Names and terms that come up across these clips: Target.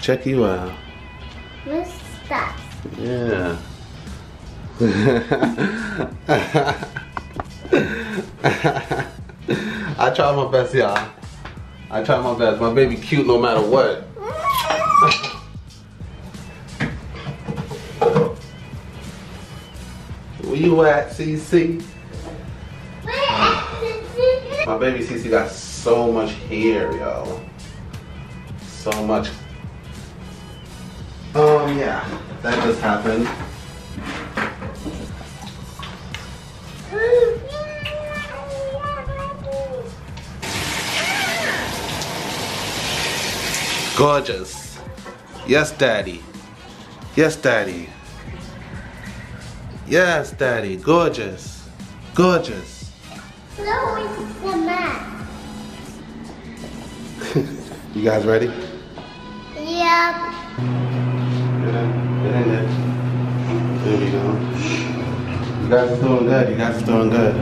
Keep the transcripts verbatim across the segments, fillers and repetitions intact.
Check you out. What's that? Yeah. I try my best, y'all. I try my best. My baby cute no matter what. Where you at, C C? Where at, C C? My baby C C got so much hair, yo. So much. Um, yeah, that just happened. Gorgeous. Yes, Daddy. Yes, Daddy. Yes, Daddy. Gorgeous. Gorgeous. No, it's the map. You guys ready? Yep. There we go. You guys are doing good. You guys are doing good.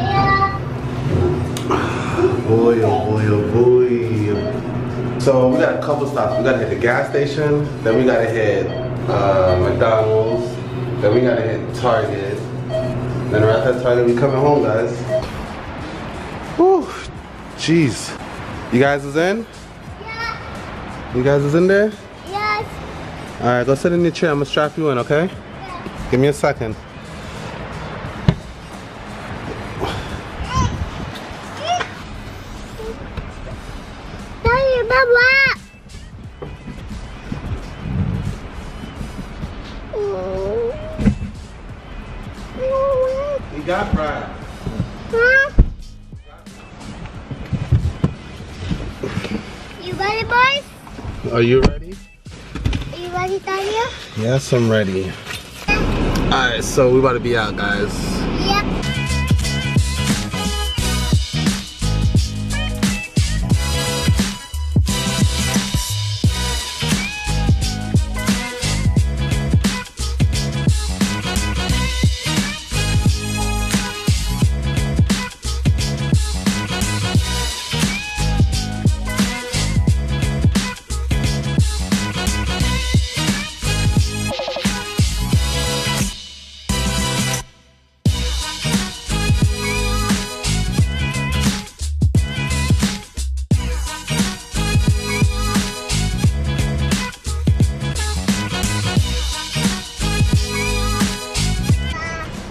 Yeah. Boy, oh boy, oh boy. So we got a couple stops. We gotta hit the gas station. Then we gotta hit uh, McDonald's. Then we gotta hit Target. Then right after Target, we coming home, guys. Woo! Jeez. You guys is in? Yeah. You guys is in there? All right, go sit in your chair. I'm gonna strap you in, okay? Yeah. Give me a second. You got pride. Huh? You ready, boys? Are you ready? Ready, Daniel? Yes, I'm ready. Yeah. Alright, so we about to be out, guys. Yep.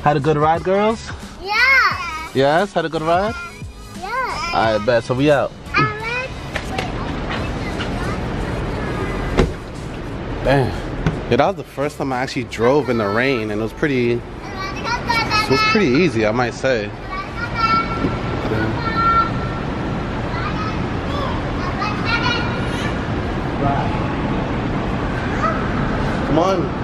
Had a good ride, girls? Yeah. Yes? Had a good ride? Yeah. All right, bet. So we out. Damn. Yeah, that was the first time I actually drove in the rain, and it was pretty, it was pretty easy, I might say. Yeah. Come on.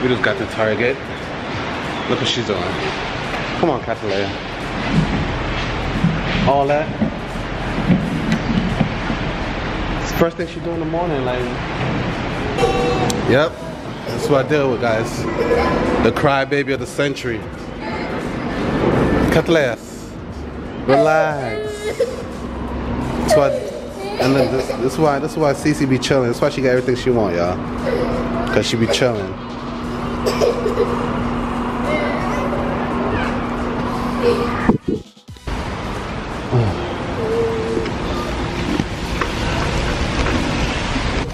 We just got to Target. Look what she's doing. Come on, Catalina. All that. It's the first thing she do in the morning, like. Yep. That's what I deal with, guys. The crybaby of the century. Catalina. Relax. That's why. And then this, this is why. This is why Cece be chilling. That's why she got everything she want, y'all. Cause she be chilling.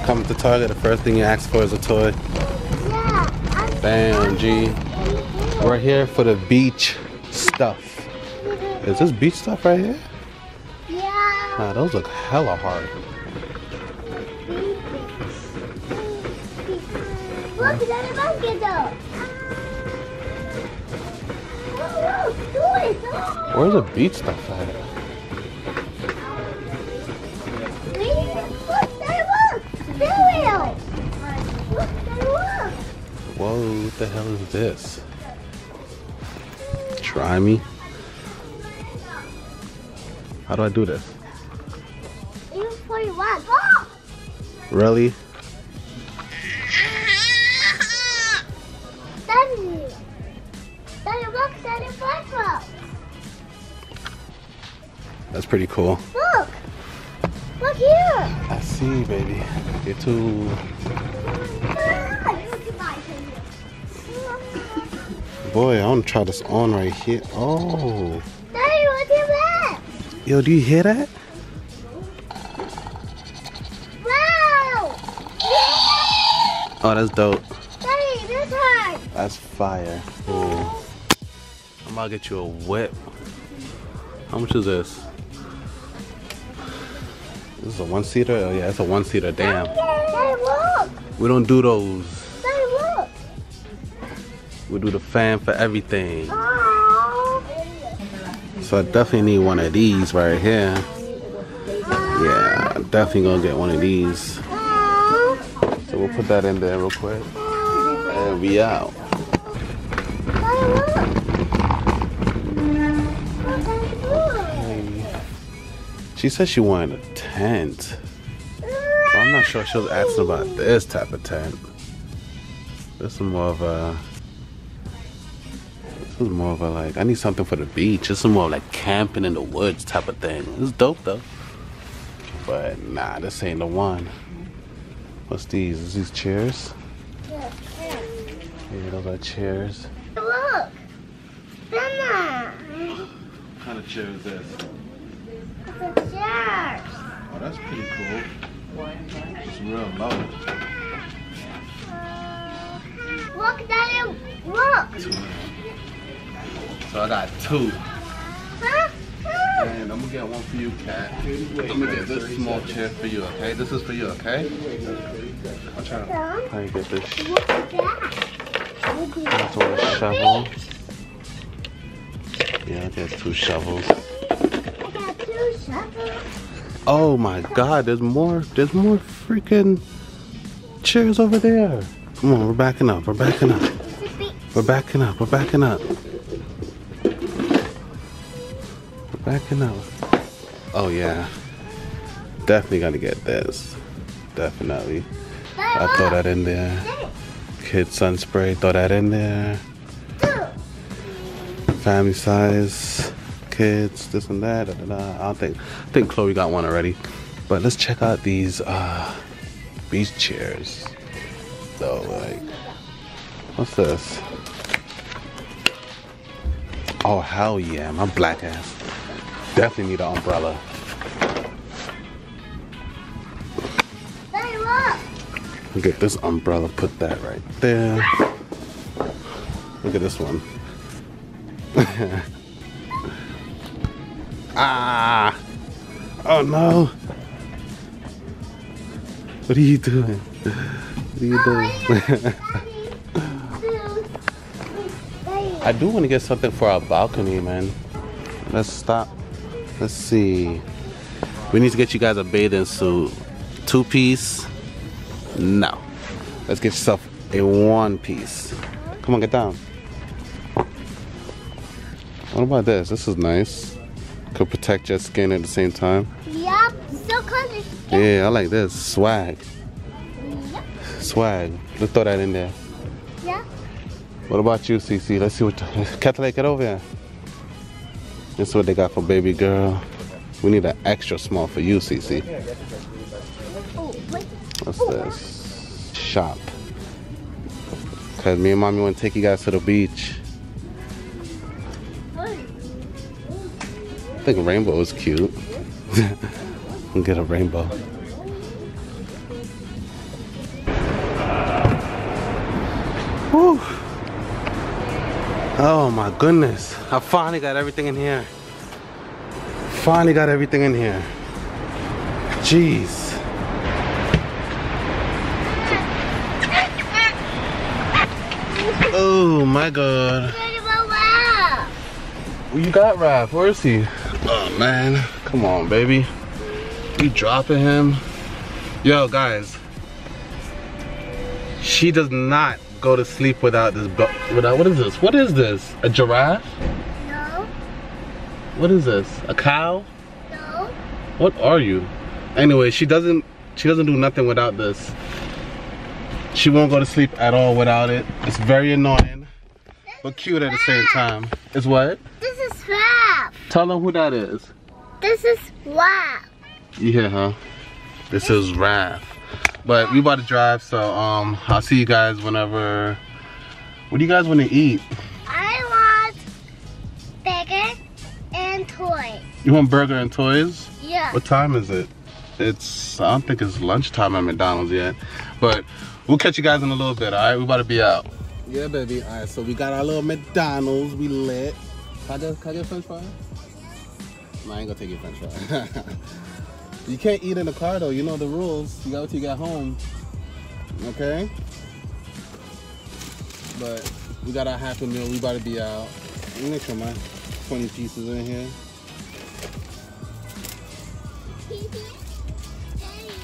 Come to Target, the first thing you ask for is a toy. Yeah, bam, G. We're here for the beach stuff. Is this beach stuff right here? Yeah. Nah, those look hella hard. Look, is that a bucket though? Where's the beach stuff at? Look, they look! They will! Look, they look! Whoa, what the hell is this? try me? How do I do this? You play what? Really? Daddy, Daddy, look, Daddy, Black. That's pretty cool. Look, look here. I see, baby. Get too. Boy, I want to try this on right here. Oh. Daddy, look at that. Yo, do you hear that? Wow. Oh, that's dope. Daddy, this hard. That's fire. Ooh. I'm about to get you a whip. How much is this? This is a one-seater? Oh, yeah, it's a one-seater. Damn. Daddy, look. We don't do those. We do the fan for everything. Aww. So I definitely need one of these right here. Yeah, I'm definitely gonna get one of these. Aww. So we'll put that in there real quick. Aww. And we out. Hey. She said she wanted a tent. So I'm not sure she was asking about this type of tent. This is more of a... This is more of a like, I need something for the beach. This is more of like camping in the woods type of thing. It's dope though. But nah, this ain't the one. What's these? Is these chairs? Yeah, chairs. Yeah, those are chairs. Look! Mama! What kind of chair is this? It's a chair. Oh, that's pretty cool. It's real low. Look, Daddy! Look! So I got two. And I'm gonna get one for you, Kat. I'm gonna get this small chair for you, okay? This is for you, okay? I'll try to how you get this. That's all a shovel. Yeah, I got two shovels. I got two shovels. Oh my god, there's more there's more freaking chairs over there. Come on, we're backing up, we're backing up. We're backing up, we're backing up. Backing up. Oh yeah, definitely gotta get this. Definitely. I throw that in there. Kid sun spray, throw that in there. Family size, kids, this and that. Da, da, da. I don't think. I think Chloe got one already. But let's check out these uh, beach chairs. So like, what's this? Oh hell yeah, my black ass. Definitely need an umbrella. Daddy, look. Get this umbrella, put that right there. Look at this one. Ah! Oh no! What are you doing? What are you doing? I do want to get something for our balcony, man. Let's stop. Let's see. We need to get you guys a bathing suit. Two piece? No. Let's get yourself a one piece. Come on, get down. What about this? This is nice. Could protect your skin at the same time. Yup. Still covers your skin. Yeah, I like this. Swag. Yep. Swag. Let's throw that in there. Yeah. What about you, Cece? Let's see what. Catalina, get over here. This is what they got for baby girl. We need an extra small for you, Cece. What's this? Shop. Because me and mommy want to take you guys to the beach. I think rainbow is cute. We'll get a rainbow. Woo! Oh my goodness, I finally got everything in here. Finally got everything in here. Jeez. Oh my god. You got Raph, where is he? Oh man, come on baby. You dropping him? Yo guys, she does not go to sleep without this, without, what is this? What is this? A giraffe? What is this? A cow? No. What are you? Anyway, she doesn't she doesn't do nothing without this. She won't go to sleep at all without it. It's very annoying, this but cute at the same time. It's what? This is Rap. Tell them who that is. This is Rap. You hear her? This is Rap. But we about to drive, so um, I'll see you guys whenever. What do you guys want to eat? I want burger and toys. You want burger and toys? Yeah. What time is it? It's, I don't think it's lunchtime at McDonald's yet. But we'll catch you guys in a little bit, all right? We about to be out. Yeah, baby. All right, so we got our little McDonald's. We lit. Can I get, can I get a french fry? No, I ain't gonna take your french fry. You can't eat in the car though, you know the rules. You got what you got home, okay? But we got our happy meal, we about to be out. Let me make sure my twenty pieces in here.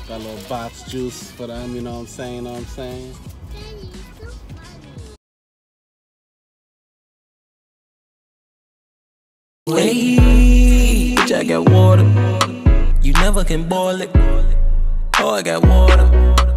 Got a little box juice for them, you know what I'm saying, you know what I'm saying? Wait, I got water. You never can boil it. Oh, I got water.